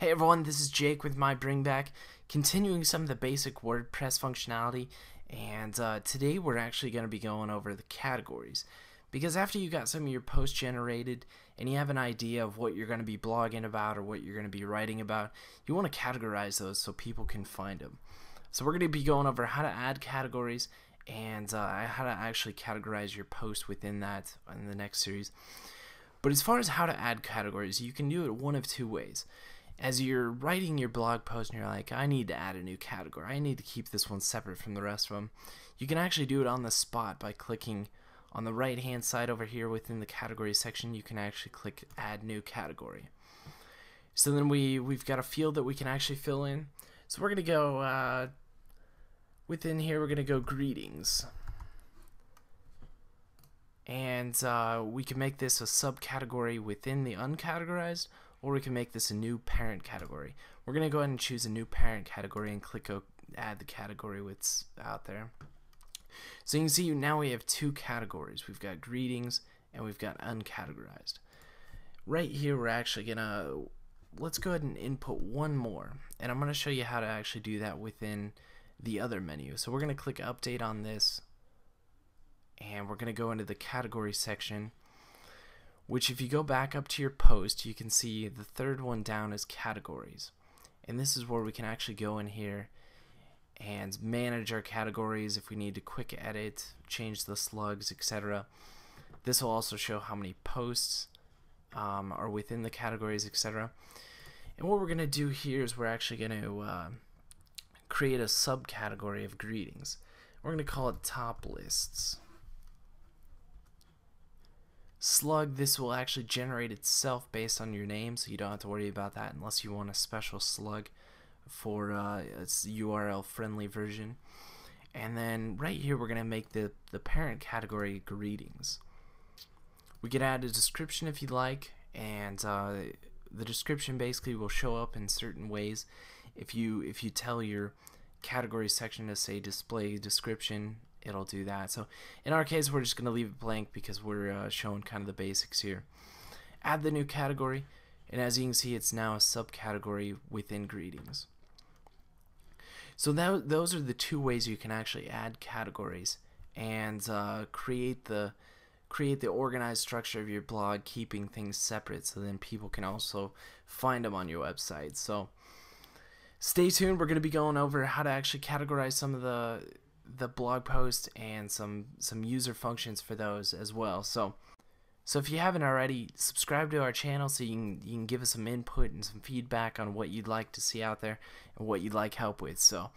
Hey everyone, this is Jake with MyBringBack, continuing some of the basic WordPress functionality, and today we're actually going to be going over the categories, because after you got some of your posts generated and you have an idea of what you're going to be blogging about or what you're going to be writing about, you want to categorize those so people can find them. So we're going to be going over how to add categories and how to actually categorize your post within that in the next series. But as far as how to add categories, you can do it one of two ways. As you're writing your blog post and you're like, I need to add a new category, I need to keep this one separate from the rest of them, you can actually do it on the spot by clicking on the right hand side over here within the category section. You can actually click add new category. So then we've got a field that we can actually fill in. So we're gonna go within here, we're gonna go greetings, and we can make this a subcategory within the uncategorized, or we can make this a new parent category. We're going to go ahead and choose a new parent category and click add the category that's out there. So you can see now we have two categories. We've got greetings and we've got uncategorized. Right here we're actually going to, let's go ahead and input one more. And I'm going to show you how to actually do that within the other menu. So we're going to click update on this and we're going to go into the category section, which if you go back up to your post, you can see the third one down is categories. And this is where we can actually go in here and manage our categories if we need to quick edit, change the slugs, etc. This will also show how many posts are within the categories, etc. And what we're going to do here is we're actually going to create a subcategory of greetings. We're going to call it top lists. Slug, this will actually generate itself based on your name, so you don't have to worry about that unless you want a special slug for a URL friendly version. And then right here we're gonna make the parent category greetings. We can add a description if you'd like, and the description basically will show up in certain ways. If you tell your category section to say display description, it'll do that. So in our case we're just gonna leave it blank because we're showing kind of the basics here. Add the new category, and as you can see it's now a subcategory within greetings. So those are the two ways you can actually add categories and create the organized structure of your blog, keeping things separate so then people can also find them on your website. So stay tuned, we're gonna be going over how to actually categorize some of the blog post and some user functions for those as well. So if you haven't already, subscribe to our channel so you can give us some input and some feedback on what you'd like to see out there and what you'd like help with. So